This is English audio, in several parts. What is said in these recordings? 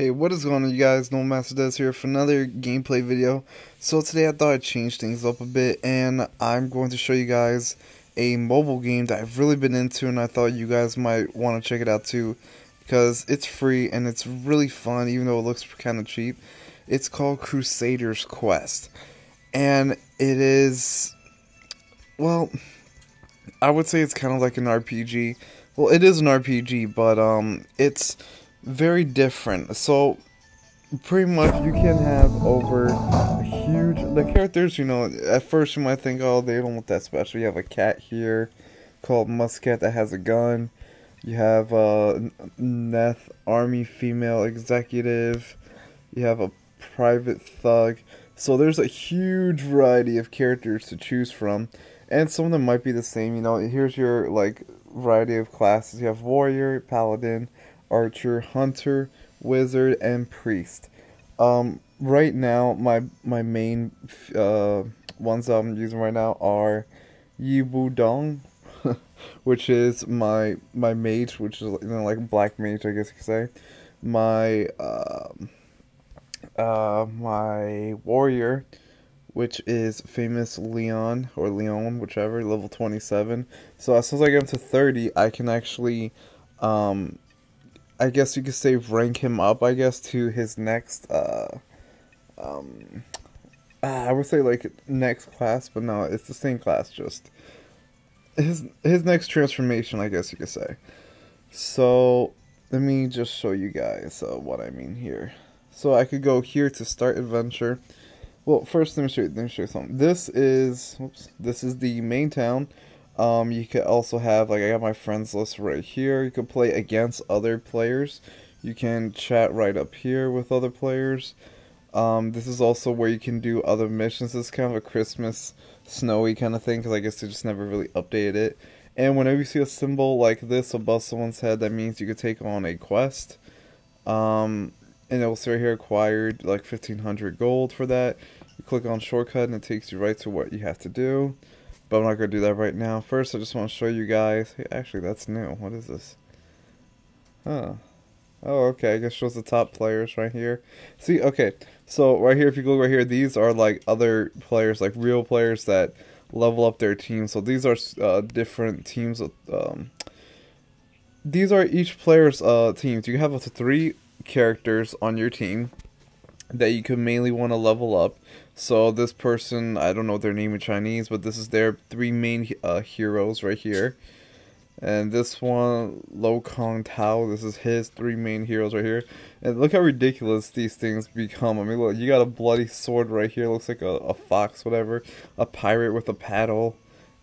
Hey, what is going on, you guys? Noel Master Dez here for another gameplay video. So today I thought I'd change things up a bit, and I'm going to show you guys a mobile game that I've really been into, and I thought you guys might want to check it out too, because it's free and it's really fun, even though it looks kind of cheap. It's called Crusaders Quest, and it is, well, I would say it's kind of like an RPG. Well, it is an RPG, but it's very different. So pretty much you can have over a huge, the characters, you know, at first you might think, oh, they don't look that special. You have a cat here called Muskat that has a gun. You have a Neth army female executive. You have a private thug. So there's a huge variety of characters to choose from, and some of them might be the same. You know, here's your like variety of classes. You have warrior, paladin, archer, hunter, wizard, and priest. Right now, my main ones that I'm using right now are Yi Bu Dong, which is my mage, which is, you know, like black mage, I guess you could say. My warrior, which is famous Leon, or Leon, whichever, level 27. So as soon as I get him to 30, I can actually, I guess you could say, rank him up, I guess, to his next, I would say, like, next class, but no, it's the same class, just his next transformation, I guess you could say. So let me just show you guys what I mean here. So I could go here to start adventure. Well, first, let me show you something. This is, oops, this is the main town. You could also have, like, I got my friends list right here. You can play against other players. You can chat right up here with other players. This is also where you can do other missions. It's kind of a Christmas snowy kind of thing, because I guess they just never really updated it. And whenever you see a symbol like this above someone's head, that means you could take on a quest. And it will say right here, acquired like 1,500 gold for that. You click on shortcut and it takes you right to what you have to do. But I'm not going to do that right now. First, I just want to show you guys. Hey, actually, that's new. What is this? Huh. Oh, okay. I guess it shows the top players right here. See, okay. So, right here, if you go right here, these are, like, other players, like, real players that level up their team. So, these are different teams. These are each player's teams. You have up to 3 characters on your team that you could mainly want to level up. So this person, I don't know their name in Chinese, but this is their 3 main heroes right here. And this one, Lo Kong Tao, this is his 3 main heroes right here. And look how ridiculous these things become. I mean, look, you got a bloody sword right here, looks like a fox, whatever. A pirate with a paddle,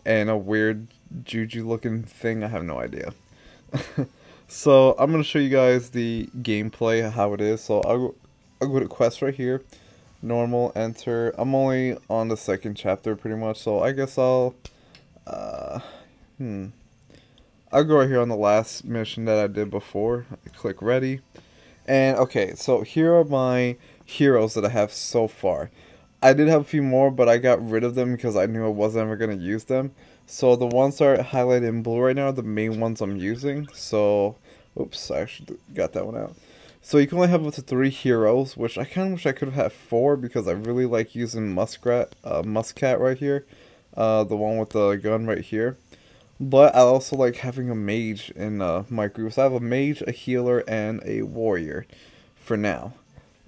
and a weird juju looking thing, I have no idea. So I'm going to show you guys the gameplay, how it is. So I'll go to quest right here, normal, enter. I'm only on the 2nd chapter pretty much, so I guess I'll go right here on the last mission that I did before. I click ready, and okay, so here are my heroes that I have so far. I did have a few more, but I got rid of them because I knew I wasn't ever going to use them. So the ones that are highlighted in blue right now are the main ones I'm using. So, oops, I actually got that one out. So you can only have up to 3 heroes, which I kind of wish I could have had 4, because I really like using Muscat right here, the one with the gun right here. But I also like having a mage in my group, so I have a mage, a healer, and a warrior for now.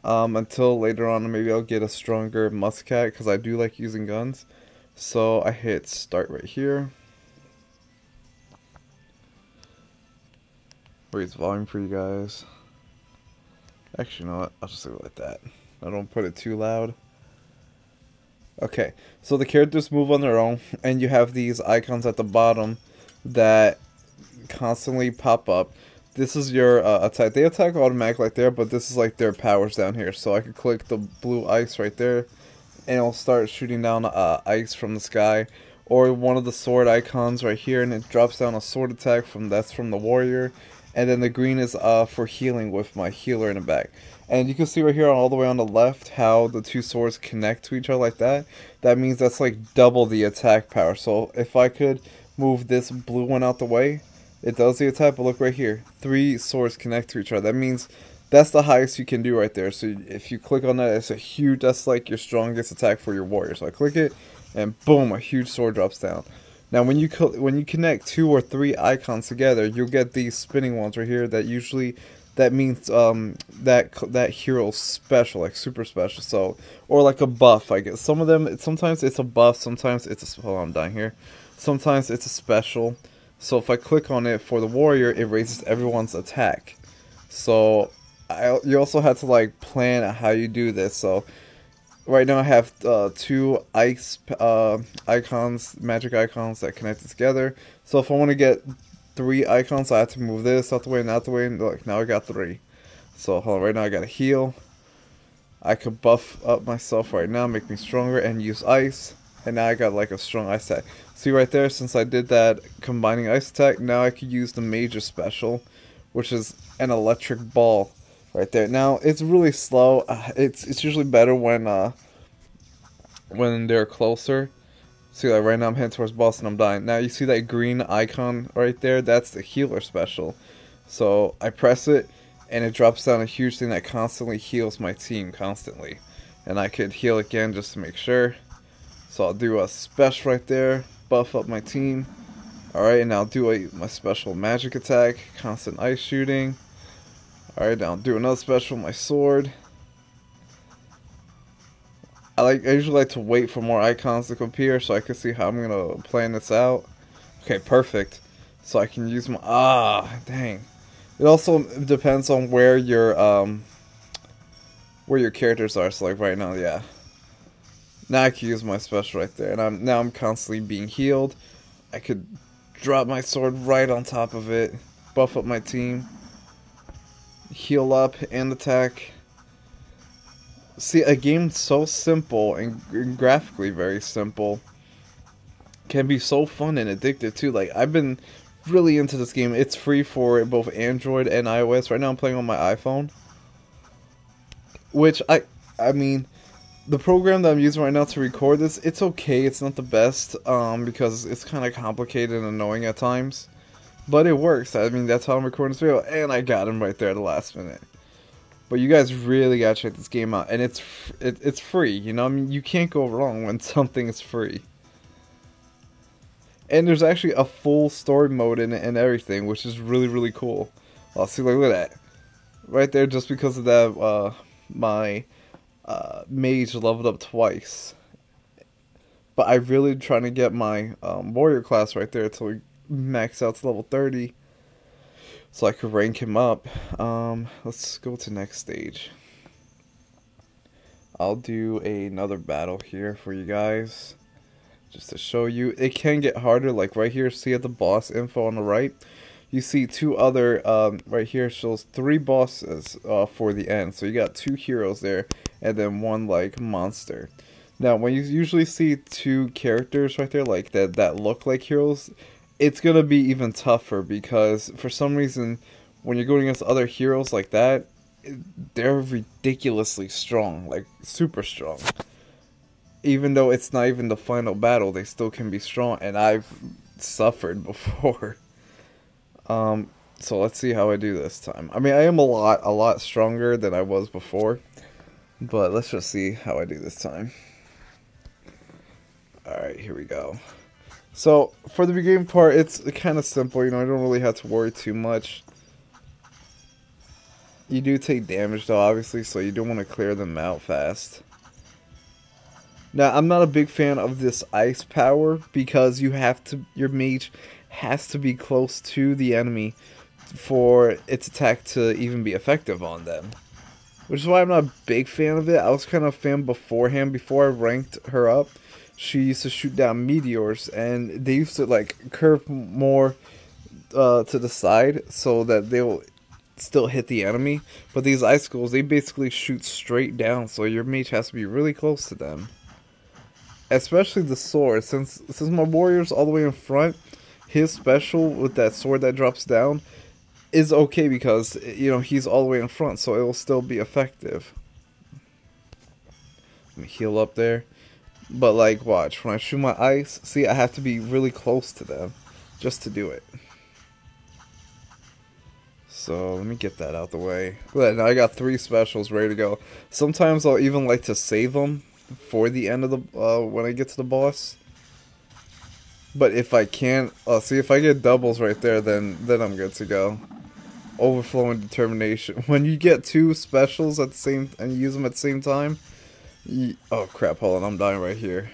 Until later on, maybe I'll get a stronger Muscat, because I do like using guns. So I hit start right here. Raise volume for you guys. Actually, you know what? I'll just do it like that. I don't put it too loud. Okay, so the characters move on their own, and you have these icons at the bottom that constantly pop up. This is your attack. They attack automatic right there, but this is like their powers down here. So I could click the blue ice right there, and it'll start shooting down ice from the sky. Or one of the sword icons right here, and it drops down a sword attack from the warrior. And then the green is for healing with my healer in the back. And you can see right here all the way on the left how the 2 swords connect to each other like that. That means that's like double the attack power. So if I could move this blue one out the way, it does the attack. But look right here, 3 swords connect to each other. That means That's the highest you can do right there. So if you click on that, it's a huge, that's like your strongest attack for your warrior. So I click it, and boom, a huge sword drops down. Now when you connect 2 or 3 icons together, you'll get these spinning ones right here that usually, that means that hero's special, like super special. So, or like a buff, I guess. Some of them, sometimes it's a buff, sometimes it's a, hold on, I'm dying here. Sometimes it's a special. So if I click on it for the warrior, it raises everyone's attack. So you also have to like plan how you do this. So right now I have 2 icons, magic icons that connect together. So if I want to get 3 icons, I have to move this out the way and out the way. And like now I got 3. So hold on, right now I got a heal. I could buff up myself right now, make me stronger, and use ice. And now I got like a strong ice attack. See right there, since I did that combining ice attack, now I could use the major special, which is an electric ball. Right there. Now it's really slow. It's usually better when they're closer. See, like right now I'm heading towards boss and I'm dying. Now you see that green icon right there? That's the healer special. So I press it, and it drops down a huge thing that constantly heals my team constantly. And I could heal again just to make sure. So I'll do a special right there, buff up my team. All right, and I'll do my special magic attack, constant ice shooting. Alright, now I'll do another special with my sword. I usually like to wait for more icons to appear so I can see how I'm gonna plan this out. Okay, perfect. So I can use my dang. It also depends on where your characters are. So like right now, yeah. Now I can use my special right there, and now I'm constantly being healed. I could drop my sword right on top of it, buff up my team. Heal up and attack. See, a game so simple and graphically very simple can be so fun and addictive too. Like, I've been really into this game. It's free for both Android and iOS. Right now I'm playing on my iPhone, which I mean, the program that I'm using right now to record this, it's okay. It's not the best because it's kind of complicated and annoying at times. But it works. I mean, that's how I'm recording this video, and I got him right there at the last minute. But you guys really gotta check this game out, and it's free. You know, I mean, you can't go wrong when something is free. And there's actually a full story mode in it and everything, which is really, really cool. I'll see, like, look at that, right there. Just because of that, my mage leveled up twice. But I really trying to get my warrior class right there until we max out to level 30 so I could rank him up. Let's go to next stage. I'll do another battle here for you guys just to show you. It can get harder, like right here, see at the boss info on the right, you see 2 other right here shows 3 bosses for the end. So you got 2 heroes there and then 1 like monster. Now when you usually see 2 characters right there like that look like heroes, it's gonna be even tougher because for some reason when you're going against other heroes like that, they're ridiculously strong, like super strong. Even though it's not even the final battle, they still can be strong, and I've suffered before. So let's see how I do this time. I mean, I am a lot stronger than I was before, but let's just see how I do this time. Alright, here we go. So, for the beginning part, it's kind of simple, you know, I don't really have to worry too much. You do take damage, though, obviously, so you do want to clear them out fast. Now, I'm not a big fan of this ice power, because you have to, your mage has to be close to the enemy for its attack to even be effective on them. Which is why I'm not a big fan of it. I was kind of a fan beforehand, before I ranked her up. She used to shoot down meteors, and they used to like curve more to the side so that they'll still hit the enemy. But these icicles, they basically shoot straight down, so your mage has to be really close to them. Especially the sword, since my warrior's all the way in front, his special with that sword that drops down is okay because, you know, he's all the way in front, so it will still be effective. Let me heal up there. But like, watch, when I shoot my ice, see, I have to be really close to them just to do it. So let me get that out the way. But now I got 3 specials ready to go. Sometimes I'll even like to save them for the end of the when I get to the boss. But if I can't, see if I get doubles right there, then I'm good to go. Overflow and determination. When you get 2 specials at the same and use them at the same time, you, oh crap! Hold on, I'm dying right here.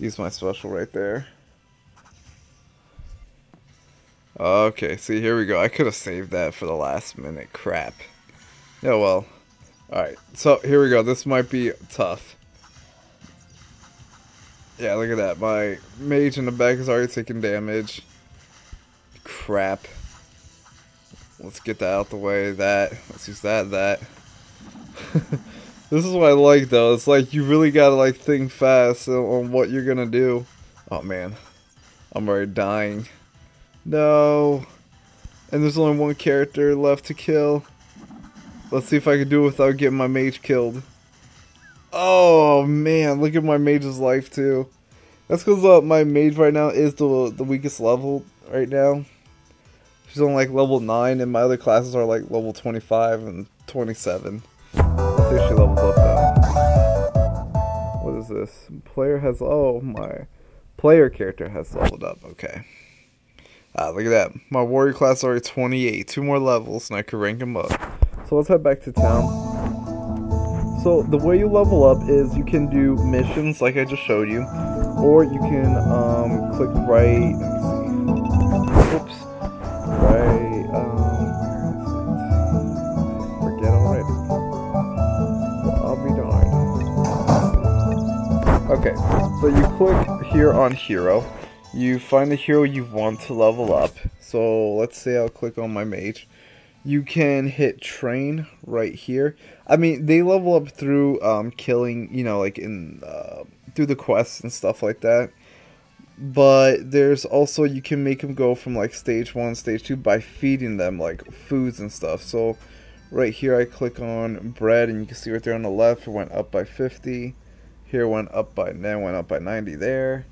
Use my special right there. Okay, see, here we go. I could have saved that for the last minute. Crap. Yeah, well. Alright, so here we go. This might be tough. Yeah, look at that. My mage in the back is already taking damage. Crap. Let's get that out the way. That. Let's use that. This is what I like, though. It's like you really gotta, like, think fast on what you're gonna do. Oh, man. I'm already dying. No, and there's only 1 character left to kill. Let's see if I can do it without getting my mage killed. Oh man, look at my mage's life too. That's because my mage right now is the weakest level right now. She's on like level 9, and my other classes are like level 25 and 27. Let's see if she levels up now. What is this? Player has, oh my, player character has leveled up. Okay. Ah, look at that. My warrior class is already 28. 2 more levels and I could rank them up. So let's head back to town. So the way you level up is you can do missions like I just showed you. Or you can click right, let me see. Oops. Right, where is it? Forget already. I'll be darned. Okay, so you click here on hero. You find the hero you want to level up. So let's say I'll click on my mage. You can hit train right here. I mean, they level up through killing, you know, like in through the quests and stuff like that. But there's also, you can make them go from like stage 1, stage 2 by feeding them like foods and stuff. So right here I click on bread and you can see right there on the left it went up by 50. Here went up by, then went up by 90 there.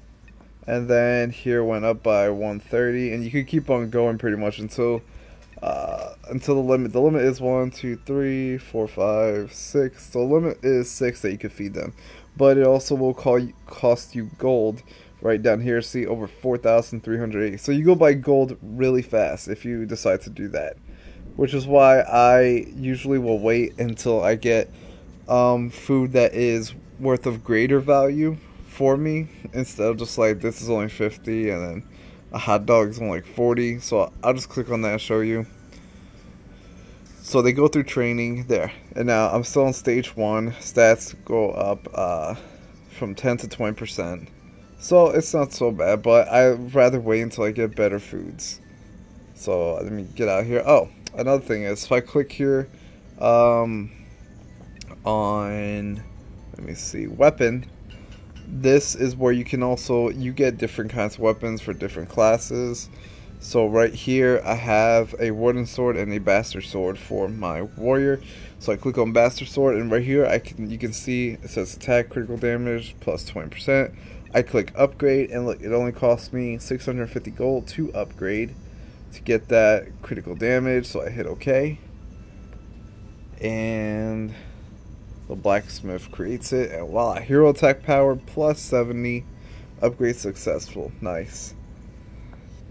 And then here went up by 130, and you can keep on going pretty much until the limit. The limit is 1, 2, 3, 4, 5, 6. So the limit is 6 that you can feed them, but it also will cost you gold right down here. See, over 4,380. So you go buy gold really fast if you decide to do that, which is why I usually will wait until I get food that is worth of greater value for me, instead of just like this is only 50 and then a hot dog is only like 40. So I'll just click on that and show you. So they go through training there, and now I'm still on stage 1. Stats go up from 10% to 20%, so it's not so bad, but I'd rather wait until I get better foods. So let me get out of here. Oh, another thing is if I click here on, let me see, weapon. This is where you can also, you get different kinds of weapons for different classes. So right here I have a wooden sword and a bastard sword for my warrior. So I click on bastard sword, and right here I can, you can see it says attack critical damage plus 20%. I click upgrade, and look, it only cost me 650 gold to upgrade to get that critical damage. So I hit OK, and the blacksmith creates it, and voila, hero attack power plus 70, upgrade successful. Nice.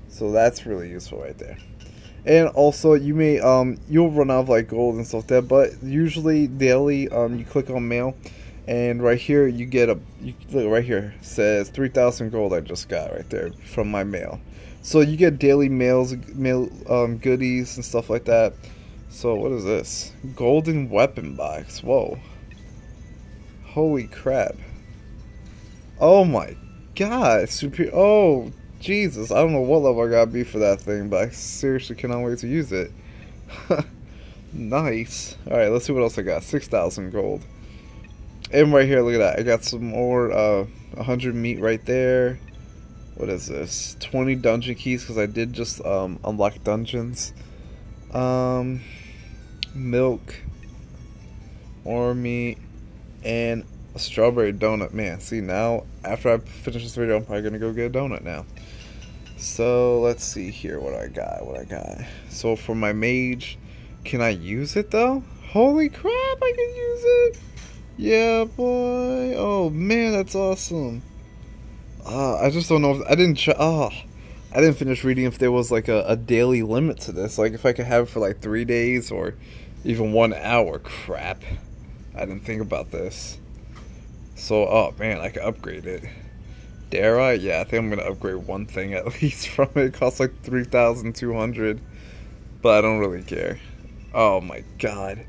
So that's really useful right there. And also you may you'll run out of like gold and stuff there, but usually daily you click on mail, and right here you get a, you look right here, it says 3,000 gold I just got right there from my mail. So you get daily mail goodies and stuff like that. So what is this? Golden weapon box. Whoa. Holy crap. Oh my god. Oh, Jesus. I don't know what level I gotta be for that thing, but I seriously cannot wait to use it. Nice. Alright, let's see what else I got. 6,000 gold. And right here, look at that. I got some more, 100 meat right there. What is this? 20 dungeon keys, because I did just unlock dungeons. Milk, more meat, and a strawberry donut. Man, see, now after I finish this video I'm probably gonna go get a donut now. So let's see here what I got, So for my mage, can I use it though? Holy crap, I can use it! Yeah, boy. Oh man, that's awesome. I just don't know if I didn't try. Oh, I didn't finish reading if there was like a daily limit to this. Like if I could have it for like 3 days or even 1 hour. Crap, I didn't think about this. So oh man, I could upgrade it. Dare I? Yeah, I think I'm gonna upgrade one thing at least from it. It costs like 3,200, but I don't really care. Oh my god.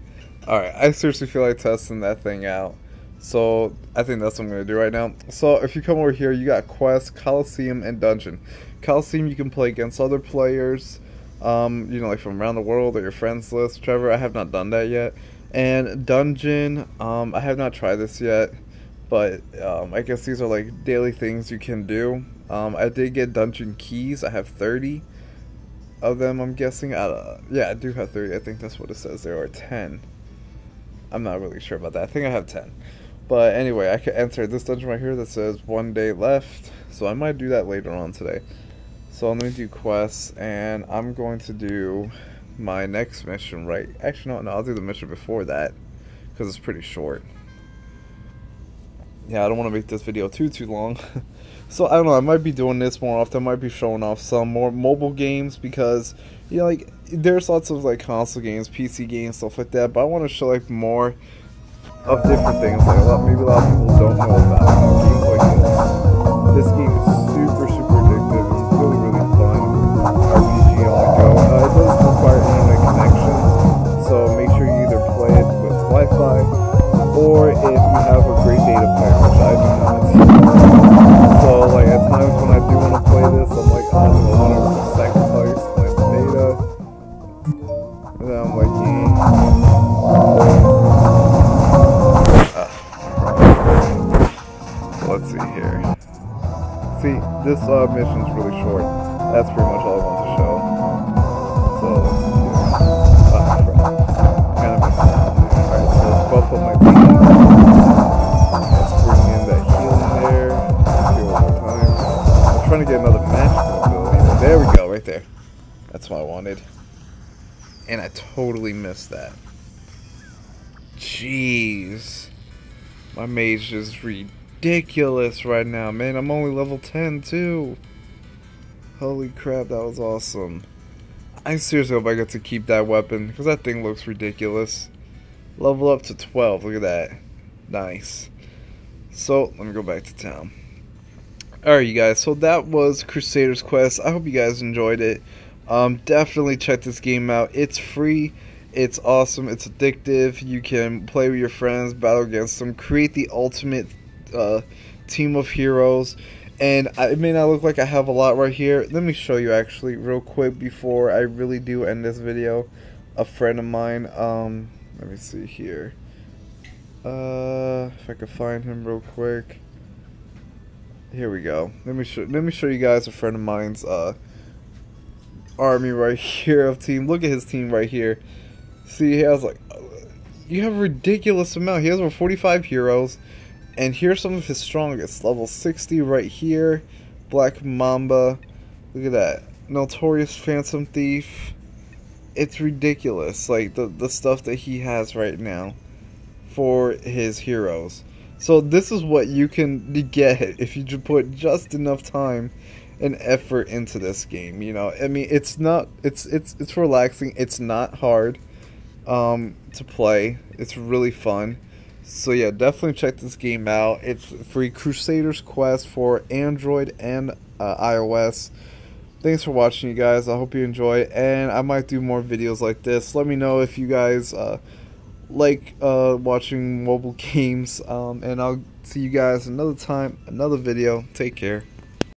Alright, I seriously feel like testing that thing out. So, I think that's what I'm going to do right now. So, if you come over here, you got Quest, Coliseum, and Dungeon. Coliseum, you can play against other players, you know, like from around the world or your friends list. Trevor, I have not done that yet. And Dungeon, I have not tried this yet. But, I guess these are like daily things you can do. I did get Dungeon Keys. I have 30 of them, I'm guessing. Yeah, I do have 30. I think that's what it says. There are 10. I'm not really sure about that. I think I have 10. But anyway, I can enter this dungeon right here that says 1 day left. So I might do that later on today. So I'm going to do quests, and I'm going to do my next mission right. Actually, no, I'll do the mission before that because it's pretty short. Yeah, I don't want to make this video too long. So I don't know, I might be doing this more often. I might be showing off some more mobile games because, you know, like, there's lots of like console games, PC games, stuff like that, but I want to show like more of different things. Like a lot of people don't know about games like this. This game is super addictive. It's really fun. RPG on the go. It does require internet connection, so make sure you either play it with Wi-Fi or if you have a great data plan, which I do not. So like at times when I do want to play this, I'm like, I don't want to sacrifice my data, and then I'm like, let's see here. See, this mission's really short. That's pretty much all I want to show. So let's see here. Kind of missed it. Alright, so let's buff up my team. Let's bring in that healing there. Let's do it one more time. I'm trying to get another magical ability. There we go, right there. That's what I wanted. And I totally missed that. Jeez. My mage is ridiculous right now, man. I'm only level 10 too. Holy crap, that was awesome. I seriously hope I get to keep that weapon because that thing looks ridiculous. Level up to 12. Look at that. Nice. So let me go back to town. Alright, you guys, so that was Crusaders Quest. I hope you guys enjoyed it. Definitely check this game out. It's free. It's awesome. It's addictive. You can play with your friends, battle against them, create the ultimate team of heroes. And it may not look like I have a lot right here. Let me show you actually real quick before I really do end this video. A friend of mine, let me see here, if I could find him real quick. Here we go. Let me show you guys a friend of mine's army right here of team. Look at his team right here. See, he has like, you have a ridiculous amount. He has over 45 heroes. And here's some of his strongest. Level 60 right here. Black Mamba. Look at that. Notorious Phantom Thief. It's ridiculous. Like the stuff that he has right now for his heroes. So this is what you can get if you put just enough time and effort into this game. You know, I mean, it's not. It's relaxing. It's not hard to play. It's really fun. So yeah, definitely check this game out. It's free. Crusaders Quest for Android and iOS. Thanks for watching, you guys. I hope you enjoy, and I might do more videos like this. Let me know if you guys like watching mobile games, and I'll see you guys another time, another video. Take care.